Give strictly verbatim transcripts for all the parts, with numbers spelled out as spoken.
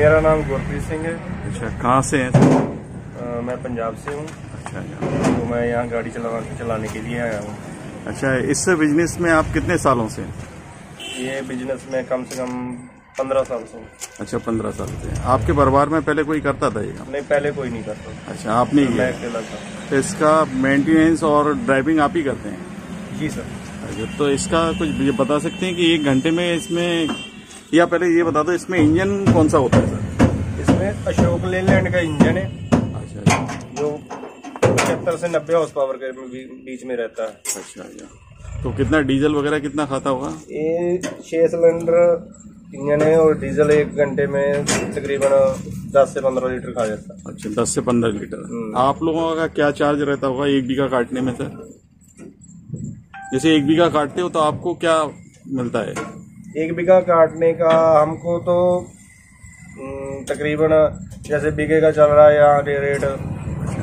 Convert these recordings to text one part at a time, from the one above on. मेरा नाम गुरप्रीत सिंह है। अच्छा, कहाँ से हैं? आ, मैं पंजाब से हूँ। अच्छा, तो मैं यहाँ गाड़ी चला, चलाने के लिए आया हूँ। अच्छा, इस बिजनेस में आप कितने सालों से? ये बिजनेस में कम से कम पंद्रह साल से। अच्छा, पंद्रह साल से। आपके परिवार में पहले कोई करता था ये काम? नहीं, पहले कोई नहीं करता। अच्छा, आप नहीं? मैं अकेला था। तो इसका मेंटेनेंस और ड्राइविंग आप ही करते हैं? जी सर। अच्छा, तो इसका कुछ बता सकते हैं कि एक घंटे में इसमें, या पहले ये बता दो इसमें इंजन कौन सा होता है सर? इसमें अशोक लेलैंड का इंजन है। अच्छा, जो पचहत्तर से नब्बे हॉर्स पावर के बीच में रहता है। अच्छा अच्छा, तो कितना डीजल वगैरह कितना खाता होगा ये? छः सिलेंडर इंजन है और डीजल एक घंटे में तकरीबन दस से पंद्रह लीटर खा जाता है। अच्छा, दस से पंद्रह लीटर। आप लोगों का क्या चार्ज रहता होगा एक बीघा काटने में सर? जैसे एक बीघा काटते हो तो आपको क्या मिलता है? एक बीघा काटने का हमको तो तकरीबन, जैसे बीघे का चल रहा है यहाँ रेट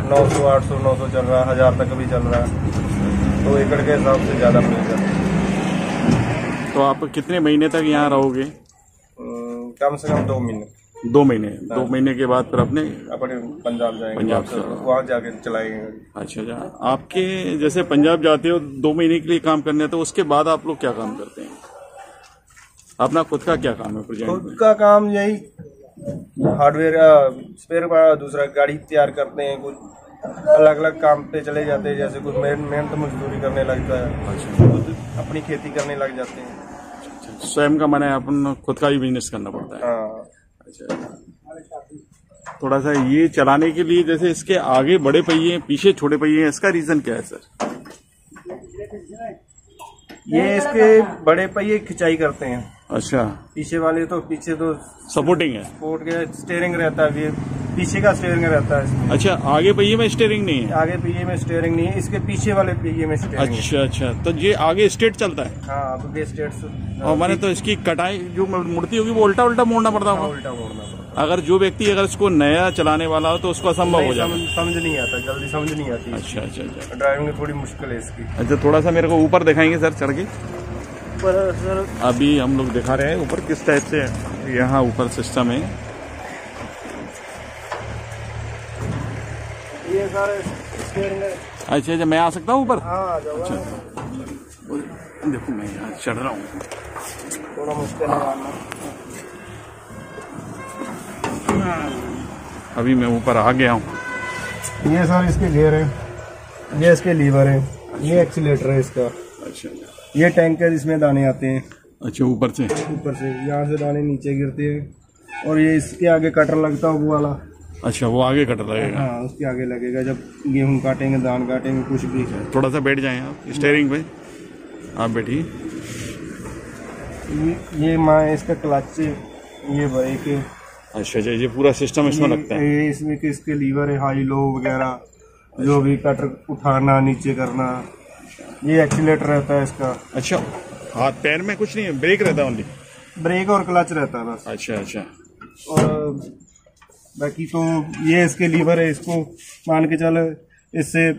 नौ सौ आठ सौ नौ सौ चल रहा है, हजार तक भी चल रहा है, तो एकड़ के हिसाब से ज़्यादा मिल जाता है। तो आप कितने महीने तक यहाँ रहोगे? कम से कम दो महीने। दो महीने दो महीने के बाद फिर अपने अपने पंजाब जाएंगे, पंजाब से वहाँ जाके चलाएंगे। अच्छा अच्छा, आपके जैसे पंजाब जाते हो दो महीने के लिए काम करने है, तो उसके बाद आप लोग क्या काम करते हैं? अपना खुद का क्या काम है प्रोजेक्ट? खुद का काम यही हार्डवेयर स्पेयर, दूसरा गाड़ी तैयार करते हैं, कुछ अलग अलग काम पे चले जाते हैं, जैसे कुछ मेहनत मजदूरी करने लगता है, अपनी खेती करने लग जाते हैं। स्वयं का मन है, अपन खुद का ही बिजनेस करना पड़ता है। अच्छा, थोड़ा सा ये चलाने के लिए, जैसे इसके आगे बड़े पहिए हैं, पीछे छोटे पहिए हैं, इसका रीजन क्या है सर? ये इसके बड़े पहिए खिंचाई करते हैं। अच्छा, पीछे वाले तो पीछे तो सपोर्टिंग है, सपोर्ट के स्टेयरिंग रहता है, पीछे का स्टेयरिंग रहता है। अच्छा, आगे पहिए में स्टेयरिंग नहीं है? आगे पहिए में स्टेयरिंग नहीं है, इसके पीछे वाले पहिए में स्टेयरिंग। अच्छा अच्छा, तो ये आगे स्ट्रेट चलता है? हाँ, आगे स्ट्रेट। और मैंने तो इसकी कटाई जो मुड़ती होगी वो उल्टा उल्टा मोड़ना पड़ता होगा? उल्टा मोड़ना पड़ता। अगर जो व्यक्ति अगर इसको नया चलाने वाला हो तो उसको असंभव हो जाएगा? समझ नहीं आता, जल्दी समझ नहीं आती। अच्छा अच्छा, ड्राइविंग में थोड़ी मुश्किल है इसकी। अच्छा, थोड़ा सा मेरे को ऊपर दिखाएंगे सर चढ़ के? अभी हम लोग दिखा रहे हैं ऊपर किस टाइप से यहाँ ऊपर सिस्टम है ये सारे। अच्छा अच्छा, मैं आ सकता हूँ ऊपर? अच्छा, देखो मैं यहाँ चढ़ रहा हूँ, थोड़ा मुश्किल है। अभी मैं ऊपर आ गया हूँ। ये सर इसके गियर है, ये इसके लीवर है। अच्छा, ये एक्सीलेटर है इसका। अच्छा, ये टैंकर, इसमें दाने आते हैं। अच्छा, ऊपर से ऊपर से यहाँ से दाने नीचे गिरते हैं। और ये इसके आगे कटर लगता है वो वाला। अच्छा, वो आगे कटर लगेगा? हाँ, उसके आगे लगेगा, जब गेहूं काटेंगे, धान काटेंगे, कुछ भी। थोड़ा सा बैठ जाएं आप स्टीयरिंग पे, आप बैठिए। ये, ये माँ इसका क्लच, ये ब्रेक। अच्छा अच्छा, ये पूरा सिस्टम इसमें लगता है? इसमें इसके लीवर है, हाई लो वगैरह, जो भी कटर उठाना नीचे करना। ये एक्सीलेटर रहता है इसका। अच्छा, हाथ पैर में कुछ नहीं है? ब्रेक रहता है? ओनली ब्रेक और क्लच रहता है बस। अच्छा अच्छा, और बाकी तो ये इसके लीवर है, इसको मान के चल, इससे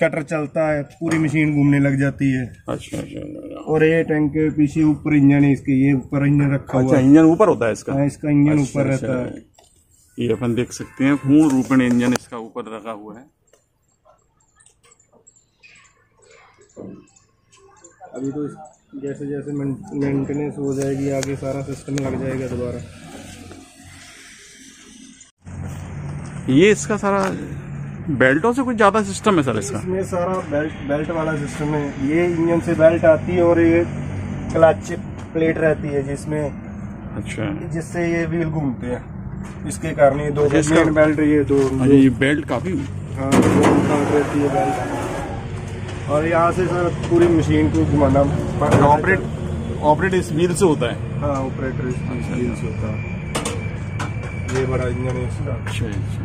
कटर चलता है, पूरी मशीन घूमने लग जाती है। अच्छा अच्छा, और ये टैंक के पीछे ऊपर इंजन है इसके, ये ऊपर इंजन रखा हुआ। अच्छा, इंजन ऊपर होता है इसका? इसका इंजन ऊपर रहता है, ये अपन देख सकते हैं, पूर्ण रूप में इंजन इसका ऊपर रखा हुआ है। अभी तो जैसे जैसे मेंटेनेंस हो जाएगी, आगे सारा सिस्टम लग जाएगा दोबारा। ये इसका सारा बेल्टों से कुछ ज़्यादा सिस्टम है सर इसका? इसमें सारा बेल्ट बेल्ट वाला सिस्टम है। ये इंजन से बेल्ट आती है और ये क्लच प्लेट रहती है जिसमें, अच्छा, जिससे ये व्हील घूमते हैं, इसके कारण ये दो बेल्ट। ये दो ये बेल्ट काफ़ी, हाँ, रहती है बेल्ट। और यहाँ से सर पूरी मशीन को घुमाना पड़ता है। ऑपरेट ऑपरेट इस व्हील से होता है? हाँ, ऑपरेटर इस व्हील से होता है। ये बड़ा इंजन है इसका। अच्छा अच्छा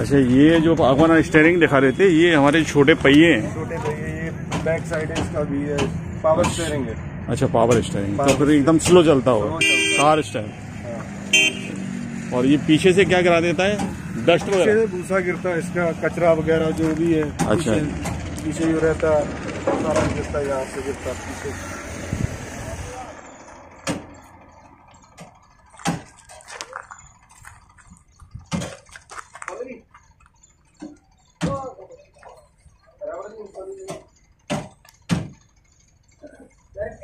अच्छा, ये जो अपन स्टीयरिंग दिखा रहे थे, ये हमारे छोटे पहिए हैं? छोटे पहिए, ये बैक साइड है इसका भी, है पावर स्टीयरिंग है। अच्छा, पावर स्टीयरिंग, तो फिर एकदम स्लो चलता होगा कार स्टाइल। और ये पीछे से क्या गिरा देता है? डस्ट वगैरह? भूसा गिरता है इसका, कचरा वगैरह जो भी है। अच्छा, पीछे जो रहता है सारा गिरता है, यहाँ से गिरता है पीछे।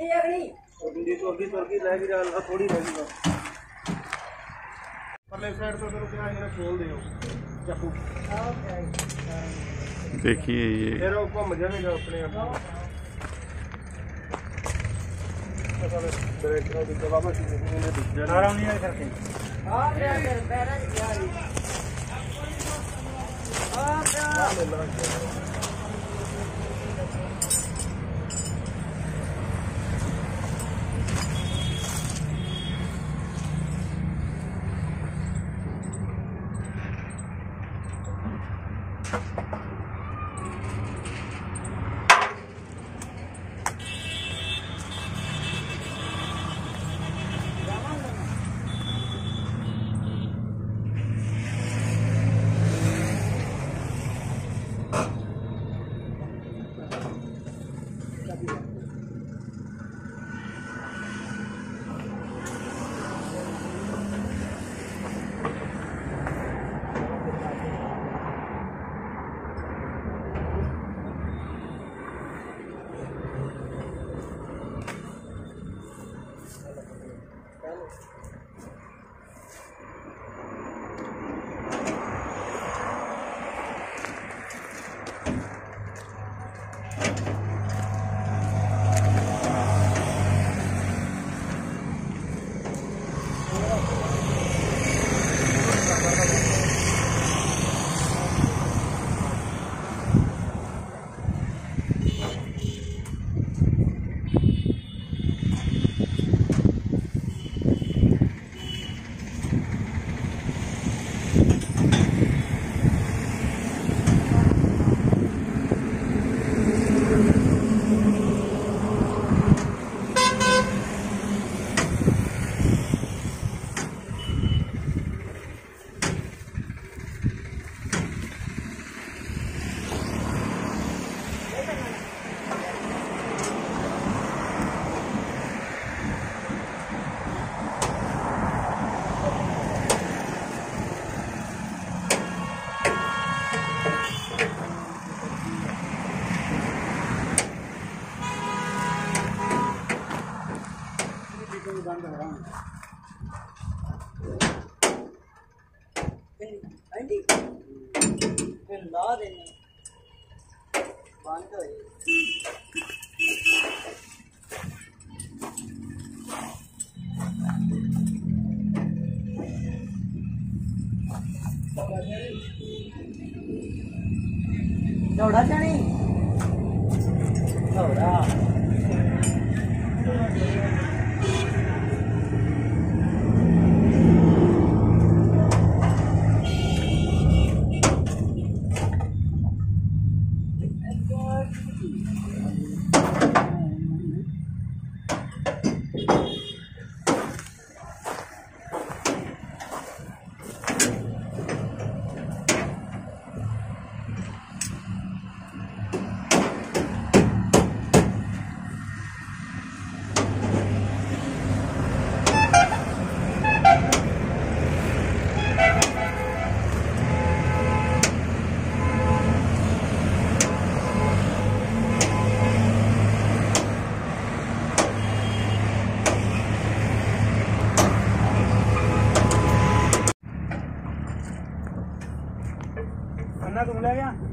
रखी है नहीं तो अभी तो अभी रह गई थोड़ी रह गई परले साइड से तो क्या ये खोल दे चाकू। देखिए ये फिर वो मजा नहीं आ अपने आप आराम नहीं है करके हां यार बैरा यार हां दौड़ा चढ़ी दौड़ा तुम ले गया